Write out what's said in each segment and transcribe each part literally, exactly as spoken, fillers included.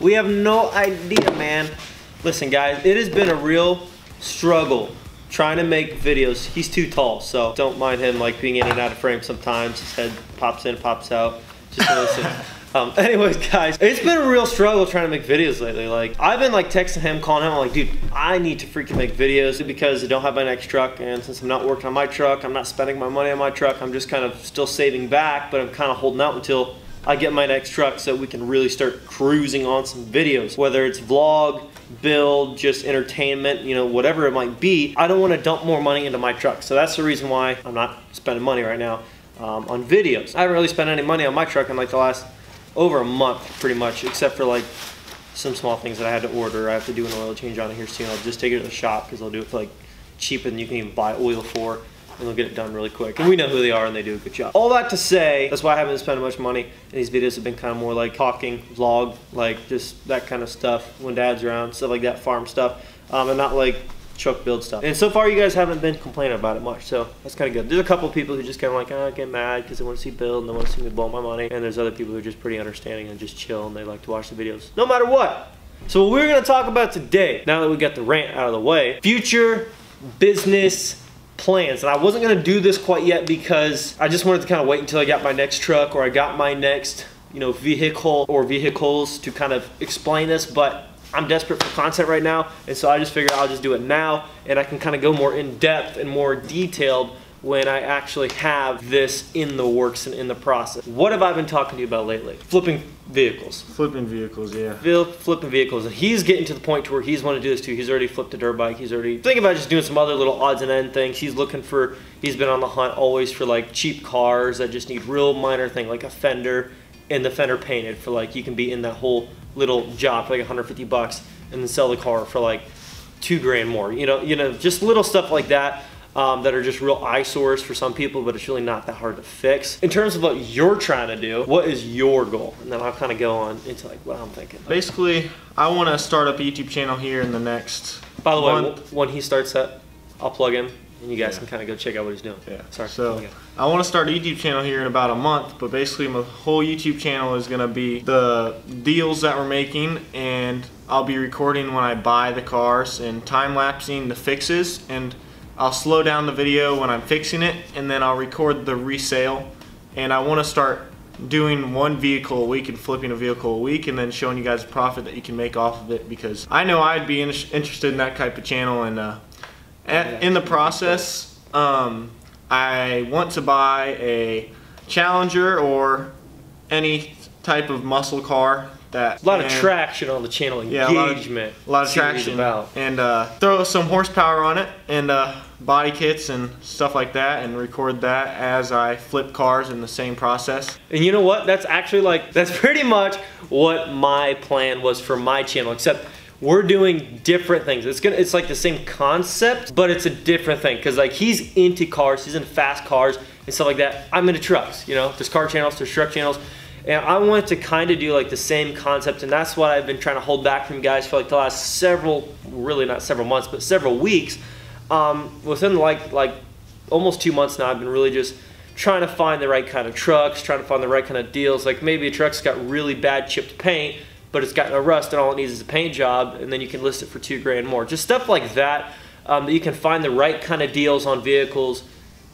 We have no idea, man. Listen, guys, it has been a real struggle trying to make videos. He's too tall, so don't mind him like being in and out of frame sometimes. His head pops in, pops out. Just listen. Um, anyways, guys, it's been a real struggle trying to make videos lately. Like, I've been like texting him, calling him. I'm like, dude, I need to freaking make videos because I don't have my next truck. And since I'm not working on my truck, I'm not spending my money on my truck. I'm just kind of still saving back, but I'm kind of holding out until I get my next truck so we can really start cruising on some videos, whether it's vlog, build, just entertainment, you know, whatever it might be. I don't want to dump more money into my truck, so that's the reason why I'm not spending money right now um, on videos. I haven't really spent any money on my truck in like the last over a month pretty much, except for like some small things that I had to order. I have to do an oil change on it here soon. I'll just take it to the shop because they'll do it for like cheaper than you can even buy oil for, and they'll get it done really quick. And we know who they are, and they do a good job. All that to say, that's why I haven't been spending much money, and these videos have been kind of more like talking, vlog, like just that kind of stuff when dad's around, stuff like that, farm stuff, um, and not like truck build stuff. And so far you guys haven't been complaining about it much, so that's kind of good. There's a couple people who just kind of like, oh, get mad because they want to see build and they want to see me blow my money, and there's other people who are just pretty understanding and just chill, and they like to watch the videos no matter what. So what we're gonna talk about today, now that we got the rant out of the way, future business plans. And I wasn't gonna do this quite yet because I just wanted to kind of wait until I got my next truck, or I got my next, you know, vehicle or vehicles to kind of explain this, but I'm desperate for content right now, and so I just figured I'll just do it now, and I can kind of go more in depth and more detailed when I actually have this in the works and in the process. What have I been talking to you about lately? Flipping vehicles. Flipping vehicles, yeah. Flipping vehicles. And he's getting to the point to where he's wanting to do this too. He's already flipped a dirt bike. He's already thinking about just doing some other little odds and end things. He's looking for, he's been on the hunt always for like cheap cars that just need real minor thing, like a fender and the fender painted for like, you can be in that whole little job for like a hundred fifty bucks and then sell the car for like two grand more. You know, you know, just little stuff like that. Um, that are just real eyesores for some people, but it's really not that hard to fix. In terms of what you're trying to do, what is your goal? And then I'll kind of go on into like what I'm thinking. Basically, I want to start up a YouTube channel here in the next By the month. way, when he starts that, I'll plug him, and you guys yeah. can kind of go check out what he's doing. Yeah. Sorry. So I want to start a YouTube channel here in about a month, but basically my whole YouTube channel is going to be the deals that we're making, and I'll be recording when I buy the cars and time-lapsing the fixes, and I'll slow down the video when I'm fixing it, and then I'll record the resale. And I want to start doing one vehicle a week and flipping a vehicle a week, and then showing you guys the profit that you can make off of it, because I know I'd be in interested in that type of channel. And uh, at, in the process, um, I want to buy a Challenger or any type of muscle car. That, a lot and, of traction on the channel, engagement. Yeah, a lot of, a lot of traction, about. and uh, throw some horsepower on it, and uh, body kits and stuff like that, and record that as I flip cars in the same process. And you know what? That's actually like, that's pretty much what my plan was for my channel, except we're doing different things. It's gonna, it's like the same concept, but it's a different thing, because like he's into cars, he's into fast cars and stuff like that. I'm into trucks, you know? There's car channels, there's truck channels. And I wanted to kind of do like the same concept, and that's what I've been trying to hold back from guys for like the last several, really not several months, but several weeks. Um, within like like almost two months now, I've been really just trying to find the right kind of trucks, trying to find the right kind of deals. Like maybe a truck's got really bad chipped paint, but it's got no rust, and all it needs is a paint job, and then you can list it for two grand more. Just stuff like that, um, that you can find the right kind of deals on vehicles,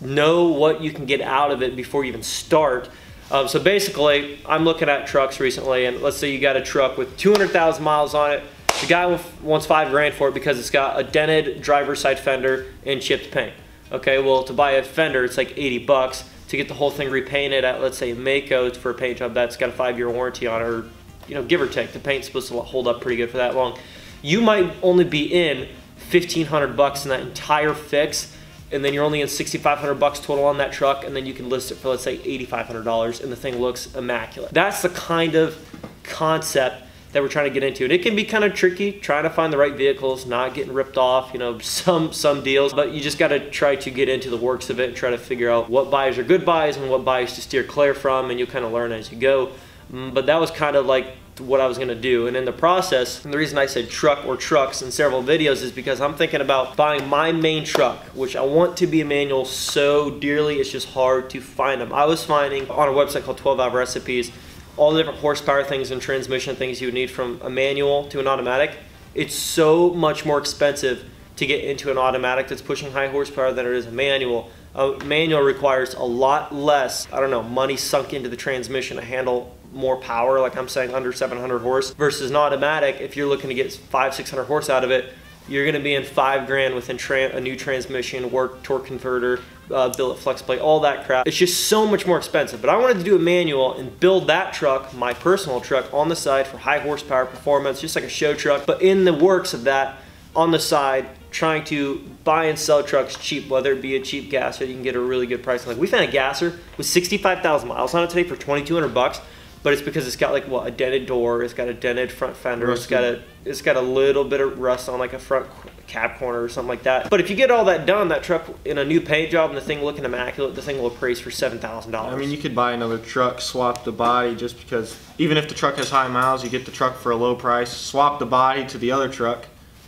know what you can get out of it before you even start. Um, so basically, I'm looking at trucks recently, and let's say you got a truck with two hundred thousand miles on it. The guy wants five grand for it because it's got a dented driver's side fender and chipped paint. Okay, well, to buy a fender, it's like eighty bucks. To get the whole thing repainted at, let's say, Mako for a paint job, that's got a five year warranty on it, or, you know, give or take. The paint's supposed to hold up pretty good for that long. You might only be in fifteen hundred bucks in that entire fix, and then you're only in sixty-five hundred bucks total on that truck, and then you can list it for, let's say, eighty-five hundred dollars, and the thing looks immaculate. That's the kind of concept that we're trying to get into. And it can be kind of tricky trying to find the right vehicles, not getting ripped off, you know, some some deals, but you just got to try to get into the works of it and try to figure out what buys are good buys and what buys to steer clear from, and you'll kind of learn as you go. But that was kind of like what I was gonna do. And in the process, and the reason I said truck or trucks in several videos is because I'm thinking about buying my main truck, which I want to be a manual so dearly, it's just hard to find them. I was finding on a website called twelve hour recipes all the different horsepower things and transmission things you would need from a manual to an automatic. It's so much more expensive to get into an automatic that's pushing high horsepower than it is a manual. A manual requires a lot less, I don't know, money sunk into the transmission to handle more power, like I'm saying under seven hundred horse, versus an automatic. If you're looking to get five, six hundred horse out of it, you're gonna be in five grand within a new transmission, work, torque converter, uh, billet flex plate, all that crap. It's just so much more expensive. But I wanted to do a manual and build that truck, my personal truck, on the side for high horsepower performance, just like a show truck. But in the works of that, on the side, trying to buy and sell trucks cheap, whether it be a cheap gasser, you can get a really good price. Like we found a gasser with sixty-five thousand miles on it today for twenty-two hundred bucks. But it's because it's got like what, a dented door, it's got a dented front fender, rusty. it's got a it's got a little bit of rust on like a front cab corner or something like that. But if you get all that done, that truck in a new paint job and the thing looking immaculate, the thing will appraise for seven thousand dollars. I mean, you could buy another truck, swap the body, just because even if the truck has high miles, you get the truck for a low price, swap the body to the other truck,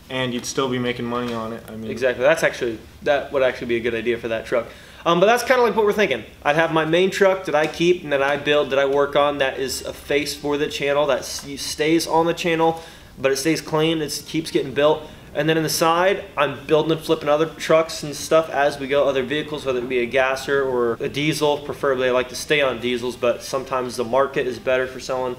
and you'd still be making money on it. I mean, exactly. That's actually that would actually be a good idea for that truck. Um, but that's kind of like what we're thinking. I'd have my main truck that I keep and that I build, that I work on, that is a face for the channel, that stays on the channel, but it stays clean, it keeps getting built. And then in the side, I'm building and flipping other trucks and stuff as we go, other vehicles, whether it be a gasser or a diesel. Preferably I like to stay on diesels, but sometimes the market is better for selling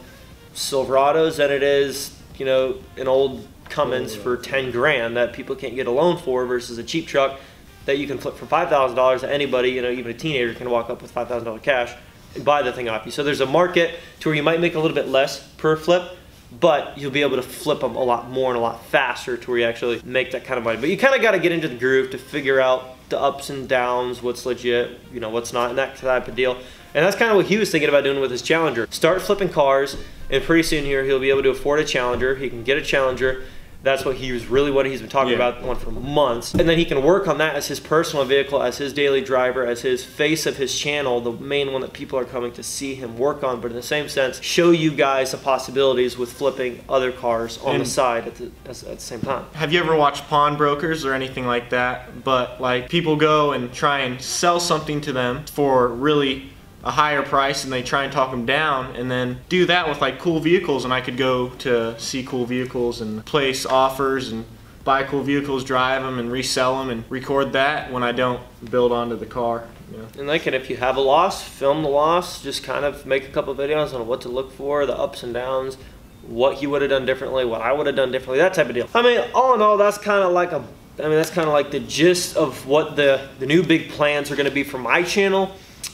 Silverados than it is, you know, an old Cummins for ten grand that people can't get a loan for, versus a cheap truck that you can flip for five thousand dollars to anybody. You know, even a teenager can walk up with five thousand dollars cash and buy the thing off you. So there's a market to where you might make a little bit less per flip, but you'll be able to flip them a lot more and a lot faster to where you actually make that kind of money. But you kind of got to get into the groove to figure out the ups and downs, what's legit, you know, what's not, and that type of deal. And that's kind of what he was thinking about doing with his Challenger. Start flipping cars, and pretty soon here he'll be able to afford a Challenger. He can get a Challenger. That's what he was really what he's been talking yeah. about, the one for months. And then he can work on that as his personal vehicle, as his daily driver, as his face of his channel, the main one that people are coming to see him work on. But in the same sense, show you guys the possibilities with flipping other cars on and the side at the, at the same time. Have you ever watched pawnbrokers or anything like that? But like people go and try and sell something to them for really a higher price, and they try and talk them down, and then do that with like cool vehicles. And I could go to see cool vehicles and place offers and buy cool vehicles, drive them and resell them and record that when I don't build onto the car. You know? And like, and if you have a loss, film the loss, just kind of make a couple videos on what to look for, the ups and downs, what he would have done differently, what I would have done differently, that type of deal. I mean, all in all, that's kind of like a, I mean, that's kind of like the gist of what the, the new big plans are going to be for my channel.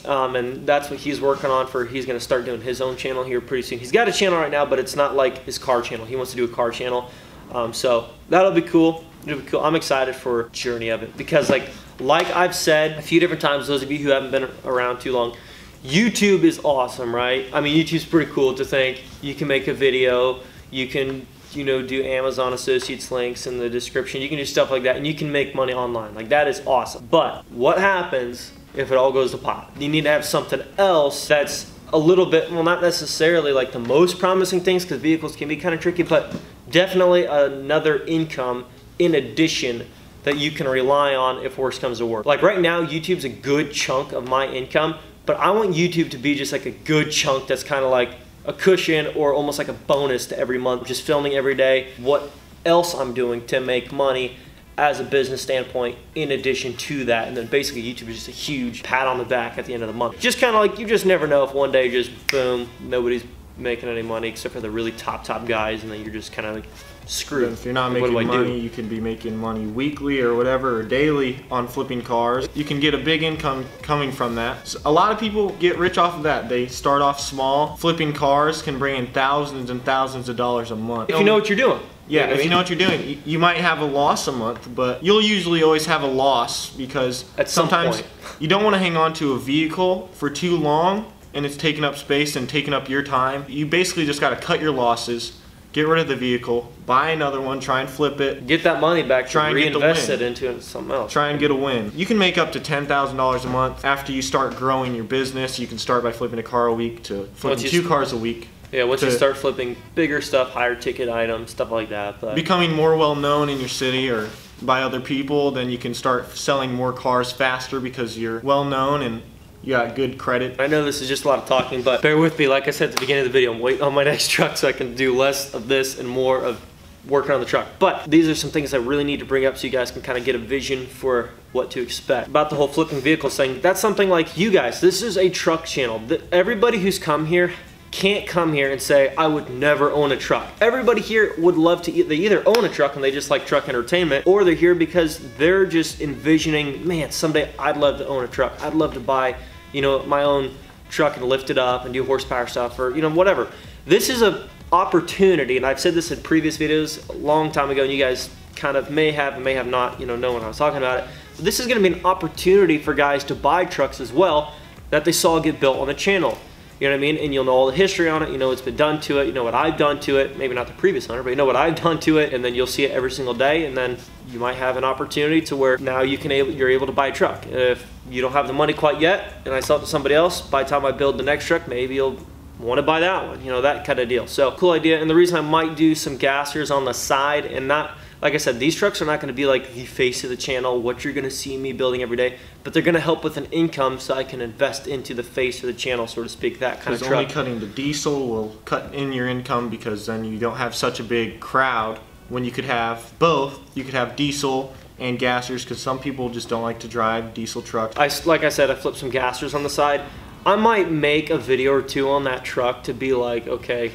Um, and that's what he's working on for, he's going to start doing his own channel here pretty soon. He's got a channel right now, but it's not like his car channel. He wants to do a car channel. Um, so that'll be cool. It'll be cool. I'm excited for the journey of it because like, like I've said a few different times, those of you who haven't been around too long, YouTube is awesome, right? I mean, YouTube's pretty cool to think you can make a video, you can, you know, do Amazon Associates links in the description. You can do stuff like that and you can make money online. Like that is awesome. But what happens if it all goes to pot? You need to have something else that's a little bit, well, not necessarily like the most promising things because vehicles can be kind of tricky, but definitely another income in addition that you can rely on if worse comes to worse. Like right now, YouTube's a good chunk of my income, but I want YouTube to be just like a good chunk that's kind of like a cushion or almost like a bonus to every month, just filming every day, what else I'm doing to make money as a business standpoint in addition to that. And then basically YouTube is just a huge pat on the back at the end of the month. Just kind of like, you just never know if one day just boom, nobody's making any money except for the really top, top guys, and then you're just kind of like screwed. If you're not making money, you can be making money weekly or whatever, or daily on flipping cars. You can get a big income coming from that. So a lot of people get rich off of that. They start off small. Flipping cars can bring in thousands and thousands of dollars a month. If you know what you're doing. Yeah, if you know what you're doing, you might have a loss a month, but you'll usually always have a loss because at some sometimes point. You don't want to hang on to a vehicle for too long, and it's taking up space and taking up your time. You basically just got to cut your losses get rid of the vehicle, buy another one, try and flip it. Get that money back, try and reinvest it into something else. Try and get a win. You can make up to ten thousand dollars a month after you start growing your business. You can start by flipping a car a week to flipping two cars a week. Yeah, once you start flipping bigger stuff, higher ticket items, stuff like that. But becoming more well known in your city or by other people, then you can start selling more cars faster because you're well known and you got good credit. I know this is just a lot of talking, but bear with me. Like I said at the beginning of the video, I'm waiting on my next truck so I can do less of this and more of working on the truck. But these are some things I really need to bring up so you guys can kind of get a vision for what to expect. About the whole flipping vehicles thing, that's something like you guys, this is a truck channel. Everybody who's come here can't come here and say, I would never own a truck. Everybody here would love to, they either own a truck and they just like truck entertainment, or they're here because they're just envisioning, man, someday I'd love to own a truck. I'd love to buy, you know, my own truck and lift it up and do horsepower stuff or, you know, whatever. This is an opportunity, and I've said this in previous videos a long time ago, and you guys kind of may have and may have not, you know, know when I was talking about it. But this is gonna be an opportunity for guys to buy trucks as well that they saw get built on the channel. You know what I mean? And you'll know all the history on it, you know what's been done to it, you know what I've done to it, maybe not the previous owner, but you know what I've done to it, and then you'll see it every single day, and then you might have an opportunity to where now you can able, you're able to buy a truck. If you don't have the money quite yet, and I sell it to somebody else, by the time I build the next truck, maybe you'll want to buy that one, you know, that kind of deal. So, cool idea, and the reason I might do some gassers on the side and not, like I said, these trucks are not going to be like the face of the channel, what you're going to see me building every day, but they're going to help with an income so I can invest into the face of the channel, so to speak, that kind of truck. Because only cutting the diesel will cut in your income, because then you don't have such a big crowd when you could have both. You could have diesel and gassers, because some people just don't like to drive diesel trucks. I, like I said, I flipped some gassers on the side. I might make a video or two on that truck to be like, okay,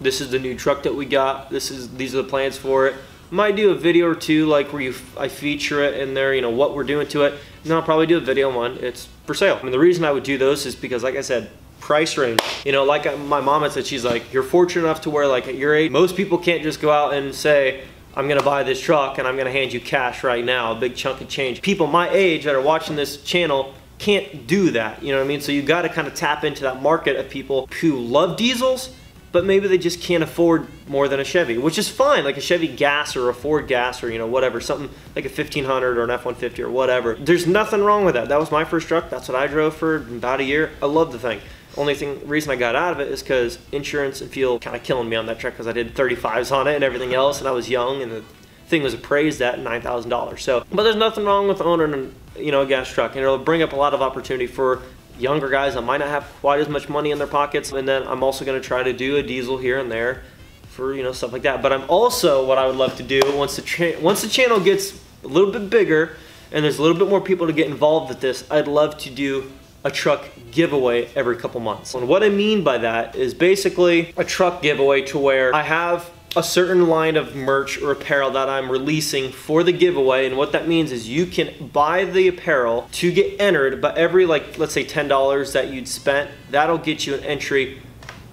this is the new truck that we got. This is, these are the plans for it. Might do a video or two like where you I feature it in there, you know, what we're doing to it. And then I'll probably do a video on one, it's for sale. I mean, the reason I would do those is because, like I said, price range. You know, like my mom had said, she's like, you're fortunate enough to where, like, at your age, most people can't just go out and say, I'm gonna buy this truck and I'm gonna hand you cash right now, a big chunk of change. People my age that are watching this channel can't do that, you know what I mean? So you gotta kind of tap into that market of people who love diesels, but maybe they just can't afford more than a Chevy, which is fine, like a Chevy gas or a Ford gas or, you know, whatever, something like a fifteen hundred or an F one fifty or whatever. There's nothing wrong with that. That was my first truck. That's what I drove for about a year. I love the thing. Only thing reason I got out of it is because insurance and fuel kind of killing me on that truck, because I did thirty-fives on it and everything else, and I was young, and the thing was appraised at nine thousand dollars. So, but there's nothing wrong with owning, you know, a gas truck, and it'll bring up a lot of opportunity for younger guys that might not have quite as much money in their pockets. And then I'm also going to try to do a diesel here and there for, you know, stuff like that. But I'm also, what I would love to do once the once the channel gets a little bit bigger and there's a little bit more people to get involved with this, I'd love to do a truck giveaway every couple months. And what I mean by that is basically a truck giveaway to where I have a certain line of merch or apparel that I'm releasing for the giveaway, and what that means is you can buy the apparel to get entered, but every, like, let's say ten dollars that you'd spent, that'll get you an entry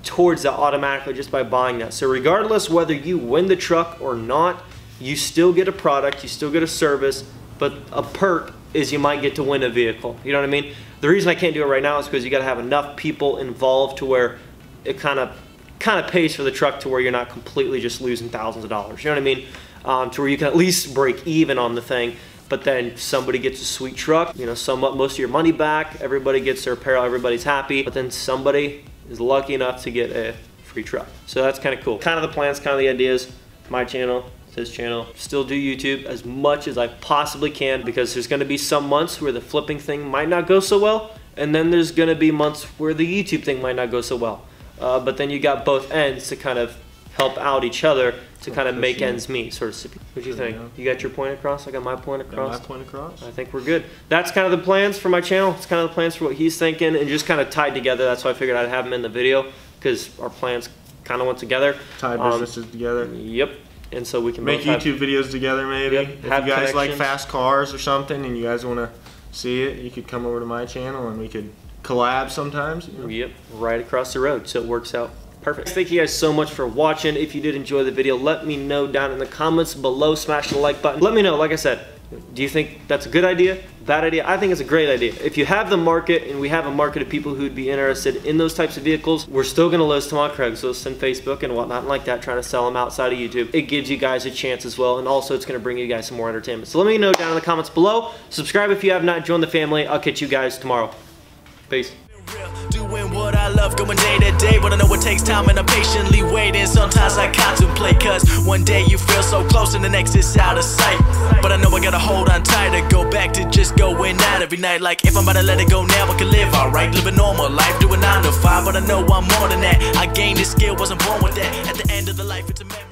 towards that automatically just by buying that. So regardless whether you win the truck or not, you still get a product, you still get a service, but a perk is you might get to win a vehicle, you know what I mean? The reason I can't do it right now is because you gotta have enough people involved to where it kind of kind of pays for the truck to where you're not completely just losing thousands of dollars, you know what I mean? Um, to where you can at least break even on the thing, but then somebody gets a sweet truck, you know, somewhat most of your money back, everybody gets their apparel, everybody's happy, but then somebody is lucky enough to get a free truck. So that's kind of cool. Kind of the plans, kind of the ideas, my channel, this channel. Still do YouTube as much as I possibly can, because there's gonna be some months where the flipping thing might not go so well, and then there's gonna be months where the YouTube thing might not go so well. Uh, but then you got both ends to kind of help out each other to kind of make ends meet, sort of. What do you think? You got your point across? I got my point across? Got my point across. I think we're good. That's kind of the plans for my channel. It's kind of the plans for what he's thinking, and just kind of tied together. That's why I figured I'd have him in the video, because our plans kind of went together. Tied businesses um, together. Yep. And so we can make YouTube videos together, maybe. Yep, if you guys like fast cars or something and you guys want to see it, you could come over to my channel and we could collab sometimes. You know? Yep, right across the road, so it works out perfect. Thank you guys so much for watching. If you did enjoy the video, let me know down in the comments below. Smash the like button. Let me know, like I said, Do you think that's a good idea? Bad idea? I think it's a great idea. If you have the market, and we have a market of people who'd be interested in those types of vehicles, we're still gonna list them on Craigslist and Facebook and whatnot and like that, trying to sell them outside of YouTube. It gives you guys a chance as well, and also it's gonna bring you guys some more entertainment. So let me know down in the comments below. Subscribe if you have not joined the family. I'll catch you guys tomorrow. Peace. Doing what I love, going day to day, but I know it takes time and I'm patiently waiting. Sometimes I contemplate, cause one day you feel so close and the next is out of sight. But I know I gotta hold on tight to go back to just going out every night. Like if I'm about to let it go now, I can live alright, live a normal life, do a nine to five. But I know I'm more than that, I gained this skill, wasn't born with that. At the end of the life, it's a memory.